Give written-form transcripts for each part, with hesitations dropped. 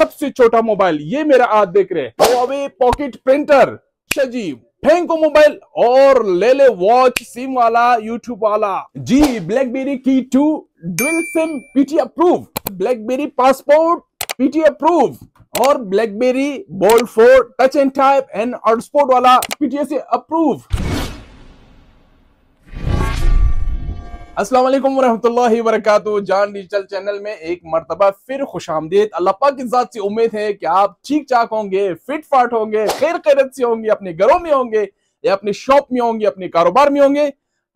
सबसे छोटा मोबाइल, ये मेरा आज देख रहे हैं Huawei पॉकेट प्रिंटर। सजीव फेंको मोबाइल और ले ले वॉच, सिम वाला, यूट्यूब वाला। जी ब्लैकबेरी की 2 dual SIM PTA approve, BlackBerry Passport PTA approve और BlackBerry Bold 4 touch and type and hotspot वाला पीटीए से अप्रूव। अस्सलाम वालेकुम वरहमतुल्लाहि वबरकातुहू। जान डिजिटल चैनल में एक मरतबा फिर खुशामदीद। अल्लाह पाक की जात से उम्मीद है कि आप ठीक ठाक होंगे, फिट फाट होंगे, खैर खैरत से होंगे, अपने घरों में होंगे या अपने शॉप में होंगे, अपने कारोबार में होंगे।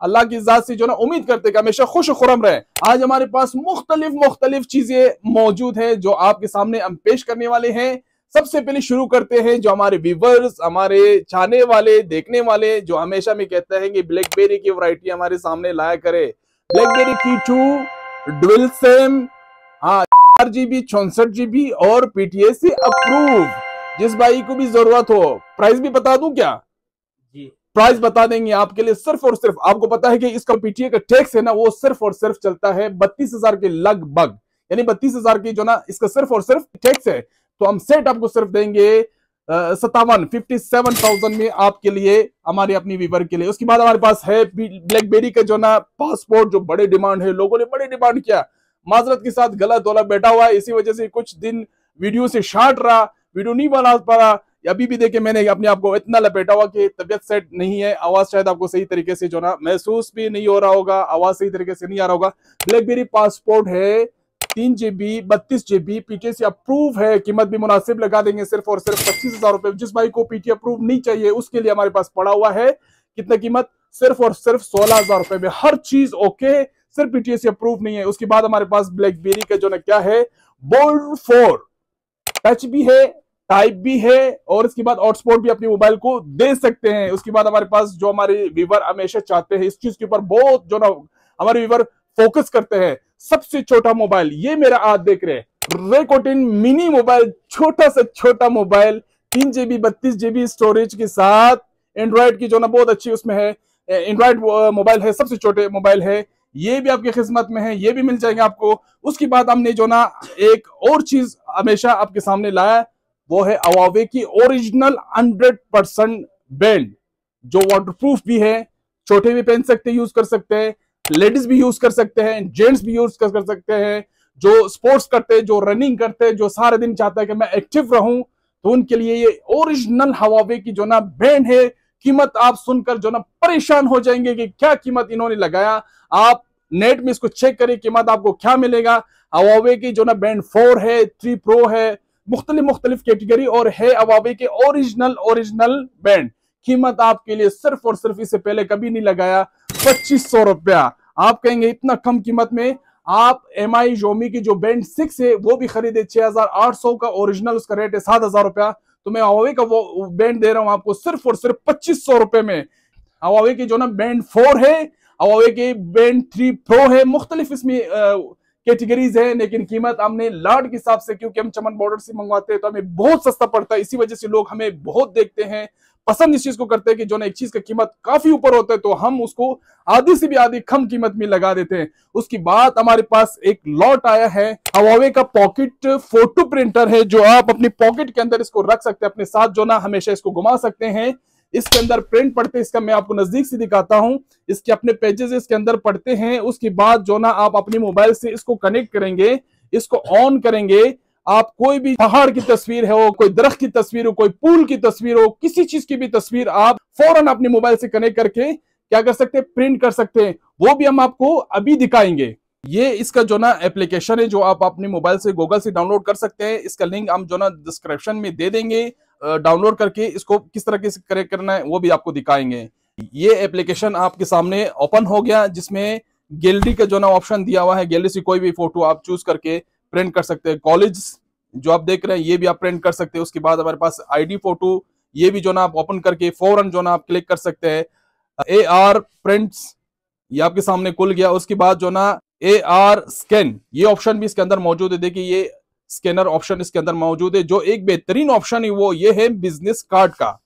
अल्लाह की जात से जो ना उम्मीद करते कि हमेशा खुश खुरम रहे। आज हमारे पास मुख्तलिफ चीजें मौजूद हैं जो आपके सामने हम पेश करने वाले हैं। सबसे पहले शुरू करते हैं जो हमारे व्यूवर्स, हमारे चाहने वाले, देखने वाले, जो हमेशा में कहते हैं कि ब्लैकबेरी की वैरायटी हमारे सामने लाया करे। ब्लैकबेरी की 2 डुअल सिम, हाँ 4GB 64GB और पीटीए से अप्रूव। जिस भाई को भी जरूरत हो, प्राइस भी बता दूं क्या जी? प्राइस बता देंगे आपके लिए। सिर्फ और सिर्फ आपको पता है कि इसका पीटीए का टैक्स है ना, वो सिर्फ और सिर्फ चलता है 32,000 के लगभग, यानी 32,000 की जो ना इसका सिर्फ और सिर्फ टैक्स है। तो हम सेट आपको सिर्फ देंगे 57,000 में आपके लिए, हमारे अपनी वीवर के लिए। उसके बाद हमारे पास है ब्लैकबेरी का जो ना पासपोर्ट, जो बड़े डिमांड है, लोगों ने बड़े डिमांड किया। माजरत के साथ गला दोला बैठा हुआ है, इसी वजह से कुछ दिन वीडियो से शार्ट रहा, वीडियो नहीं बना पा। अभी भी देखे मैंने अपने आप को इतना लपेटा हुआ कि तबीयत सेट नहीं है, आवाज शायद आपको सही तरीके से जो ना महसूस भी नहीं हो रहा होगा, आवाज सही तरीके से नहीं आ रहा होगा। ब्लैकबेरी पासपोर्ट है 3GB 32GB पीटीए से अप्रूव है। कीमत भी मुनासिब लगा देंगे, सिर्फ और सिर्फ 25,000 रुपए। जिस भाई को पीटीए अप्रूव नहीं चाहिए उसके लिए हमारे पास पड़ा हुआ है कितना कीमत, सिर्फ और सिर्फ 16,000 रुपए में। हर चीज ओके, सिर्फ पीटीए से अप्रूव नहीं है। उसके बाद हमारे पास ब्लैकबेरी का जो ना क्या है, बोल्ड 4, टच भी है, टाइप भी है और इसके बाद हॉटस्पॉट भी अपने मोबाइल को दे सकते हैं। उसके बाद हमारे पास जो हमारे व्यूअर हमेशा चाहते हैं, इस चीज के ऊपर बहुत जो ना हमारे व्यूअर फोकस करते हैं, सबसे छोटा मोबाइल, ये मेरा आज देख रहे हैं रेकोटिन मिनी मोबाइल, छोटा सा छोटा मोबाइल 3GB 32GB स्टोरेज के साथ, एंड्रॉयड की जो ना बहुत अच्छी उसमें है, एंड्रॉयड मोबाइल है, सबसे छोटे मोबाइल है। ये भी आपकी खिदमत में है, ये भी मिल जाएंगे आपको। उसके बाद हमने जो ना एक और चीज हमेशा आपके सामने लाया, वो है Huawei की ओरिजिनल 100% बैंड, जो वाटरप्रूफ भी है, छोटे भी पहन सकते, यूज कर सकते हैं, लेडीज भी यूज कर सकते हैं, जेंट्स भी यूज कर सकते हैं। जो स्पोर्ट्स करते हैं, जो रनिंग करते हैं, जो सारे दिन चाहता है कि मैं एक्टिव रहूं, तो उनके लिए ये ओरिजिनल Huawei की जो ना बैंड है। कीमत आप सुनकर जो ना परेशान हो जाएंगे कि क्या कीमत इन्होंने लगाया। आप नेट में इसको चेक करें, कीमत आपको क्या मिलेगा। Huawei की जो ना बैंड 4 है, 3 Pro है, मुख्तलिफ कैटेगरी और है Huawei के ओरिजिनल बैंड। कीमत आपके लिए सिर्फ और सिर्फ, इससे पहले कभी नहीं लगाया, 2500 रुपया। आप कहेंगे इतना कम कीमत में? आप MI Xiaomi की जो बैंड 6 है वो भी खरीदे, 6800 का ओरिजिनल उसका रेट है, 7000 रुपया। तो मैं Huawei का वो बैंड दे रहा हूँ आपको सिर्फ और सिर्फ 2500 रुपये में। Huawei की जो ना बैंड 4 है, Huawei के बैंड 3 Pro है, मुख्तलिफ इसमें कैटेगरीज है, लेकिन कीमत हमने लाड के हिसाब से, क्योंकि हम चमन बॉर्डर से मंगवाते हैं तो हमें बहुत सस्ता पड़ता है, इसी वजह से लोग हमें बहुत देखते हैं, पसंद इस चीज को करते हैं कि जो ना एक चीज का कीमत काफी ऊपर होता है तो हम उसको आधी से भी आधी कम कीमत में लगा देते हैं। उसकी बात हमारे पास एक लॉट आया है, Huawei का पॉकेट फोटो प्रिंटर है, जो आप अपनी पॉकेट के अंदर इसको रख सकते हैं, अपने साथ जो ना हमेशा इसको घुमा सकते हैं। इसके अंदर प्रिंट पढ़ते हैं, इसका मैं आपको नजदीक से दिखाता हूं, इसके अपने पेजेस इसके अंदर पढ़ते हैं। उसके बाद जो ना आप अपने मोबाइल से इसको कनेक्ट करेंगे, इसको ऑन करेंगे, आप कोई भी पहाड़ की तस्वीर हो, कोई दरख्त की तस्वीर हो, कोई पूल की तस्वीर हो, किसी चीज की भी तस्वीर आप फौरन अपने मोबाइल से कनेक्ट करके क्या कर सकते हैं, प्रिंट कर सकते हैं। वो भी हम आपको अभी दिखाएंगे। ये इसका जो ना एप्लीकेशन है जो आप अपने मोबाइल से गूगल से डाउनलोड कर सकते हैं। इसका लिंक हम जो ना डिस्क्रिप्शन में दे देंगे, डाउनलोड करके इसको किस तरह से कनेक्ट करना है वो भी आपको दिखाएंगे। ये एप्लीकेशन आपके सामने ओपन हो गया, जिसमें गैलरी का जो ना ऑप्शन दिया हुआ है, गैलरी से कोई भी फोटो आप चूज करके प्रिंट कर सकते हैं। कॉलेज जो आप देख रहे हैं ये भी आप प्रिंट कर सकते हैं। उसके बाद हमारे पास आईडी फोटो, ये भी जो ना आप ओपन करके फौरन जो ना आप क्लिक कर सकते हैं। AR प्रिंट्स ये आपके सामने खुल गया। उसके बाद जो ना AR स्कैन, ये ऑप्शन भी इसके अंदर मौजूद है। देखिए ये स्कैनर ऑप्शन इसके अंदर मौजूद है, जो एक बेहतरीन ऑप्शन है, वो ये है बिजनेस कार्ड का।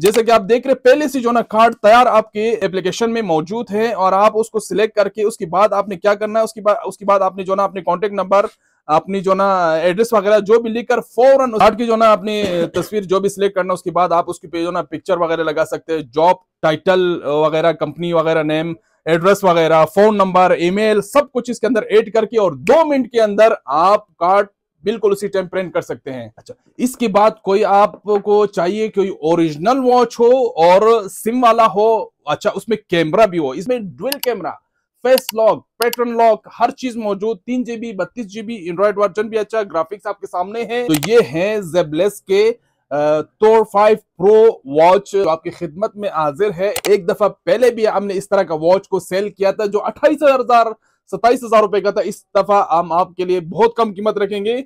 जैसे कि आप देख रहे हैं पहले से जो ना कार्ड तैयार आपके एप्लीकेशन में मौजूद है और आप उसको सिलेक्ट करके उसके बाद आपने क्या करना है, उसके बाद आपने जो ना अपने कॉन्टेक्ट नंबर, अपनी जो ना एड्रेस वगैरह जो भी लिखकर फौरन स्टार्ट की जो ना अपनी तस्वीर जो भी सिलेक्ट करना, उसके बाद आप उसके पे जो ना पिक्चर वगैरह लगा सकते हैं, जॉब टाइटल वगैरह, कंपनी वगैरह, नेम, एड्रेस वगैरह, फोन नंबर, ईमेल, सब कुछ इसके अंदर ऐड करके और 2 मिनट के अंदर आप कार्ड बिल्कुल उसी टाइम प्रिंट कर सकते हैं। अच्छा, इसके बाद कोई आपको चाहिए कोई ओरिजिनल वॉच हो और सिम वाला हो, अच्छा उसमें कैमरा भी हो, इसमें dual camera, face lock, pattern lock, हर चीज मौजूद, 3 GB 32 GB एंड्रॉइड वर्जन भी, अच्छा ग्राफिक्स आपके सामने है। तो ये है ज़ेबलेज़ के Thor 5 Pro वॉच जो आपकी खिदमत में हाजिर है। एक दफा पहले भी हमने इस तरह का वॉच को सेल किया था जो 28,000 रुपए का था। इस दफा हम आपके लिए बहुत कम कीमत रखेंगे,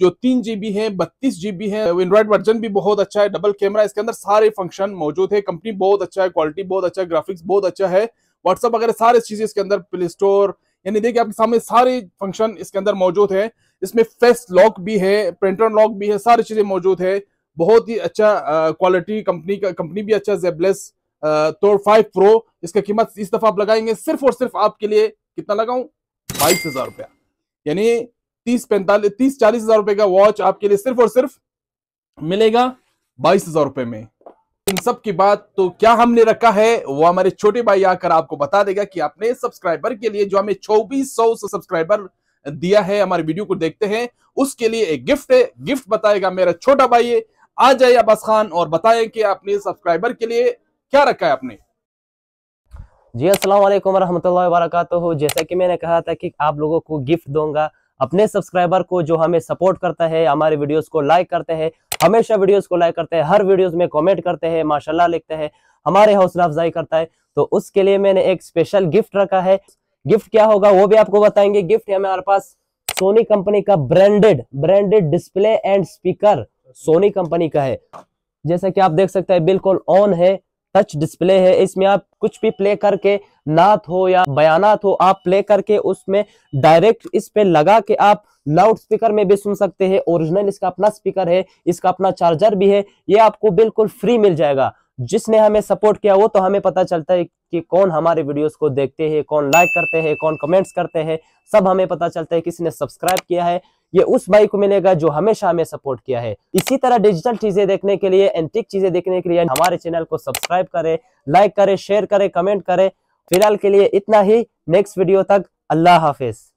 जो 3 GB है, 32 GB है, एंड्रॉइड वर्जन भी बहुत अच्छा है, डबल कैमरा इसके अंदर, सारे फंक्शन मौजूद है, कंपनी बहुत अच्छा है, क्वालिटी बहुत अच्छा है, ग्राफिक्स बहुत अच्छा है, व्हाट्सअप वगैरह सारे चीजें इसके अंदर, प्ले स्टोर, यानी देखिए आपके सामने सारे फंक्शन इसके अंदर मौजूद है। इसमें फेस लॉक भी है, पैटर्न लॉक भी है, सारी चीजें मौजूद है, बहुत ही अच्छा क्वालिटी, कंपनी भी अच्छा। ज़ेबलेज़ Thor 5 Pro इसका कीमत इस दफा आप लगाएंगे सिर्फ और सिर्फ आपके लिए कितना लगाऊं, 22,000 रुपया, यानी 30-40,000 रुपए का वॉच आपके लिए सिर्फ और सिर्फ मिलेगा 22,000 रुपए में। इन सब की बात तो क्या हमने रखा है वो हमारे छोटे भाई आकर आपको बता देगा कि अपने सब्सक्राइबर के लिए जो हमें 2,400 सब्सक्राइबर दिया है, हमारे वीडियो को देखते हैं, उसके लिए एक गिफ्ट है। गिफ्ट बताएगा मेरा छोटा भाई। आ जाए अब्बास खान और बताएं कि अपने सब्सक्राइबर के लिए क्या रखा है आपने। जी अस्सलाम वालेकुम वरहमतुल्लाहि वबरकातुहू। जैसा कि मैंने कहा था कि आप लोगों को गिफ्ट दूंगा अपने सब्सक्राइबर को जो हमें सपोर्ट करता है, हमारे वीडियोस को लाइक करते हैं, हमेशा वीडियोस को लाइक करते हैं, हर वीडियोस में कमेंट करते हैं, माशाल्लाह लिखते हैं, हमारे हौसला अफजाई करता है, तो उसके लिए मैंने एक स्पेशल गिफ्ट रखा है। गिफ्ट क्या होगा वो भी आपको बताएंगे। गिफ्ट है हमारे पास सोनी कंपनी का branded display and speaker, Sony company का है। जैसा कि आप देख सकते हैं बिल्कुल ऑन है, टच डिस्प्ले है, इसमें आप कुछ भी प्ले करके, नात हो या बयानात हो, आप प्ले करके उसमें डायरेक्ट इस पे लगा के आप लाउड स्पीकर में भी सुन सकते हैं। ओरिजिनल इसका अपना स्पीकर है, इसका अपना चार्जर भी है, ये आपको बिल्कुल फ्री मिल जाएगा। जिसने हमें सपोर्ट किया वो तो हमें पता चलता है कि कौन हमारे वीडियोस को देखते हैं, कौन लाइक करते हैं, कौन कमेंट्स करते हैं, सब हमें पता चलता है किसने सब्सक्राइब किया है। ये उस भाई को मिलेगा जो हमेशा हमें सपोर्ट किया है। इसी तरह डिजिटल चीजें देखने के लिए, एंटीक चीजें देखने के लिए हमारे चैनल को सब्सक्राइब करें, लाइक करें, शेयर करें, कमेंट करें। फिलहाल के लिए इतना ही, नेक्स्ट वीडियो तक अल्लाह हाफिज।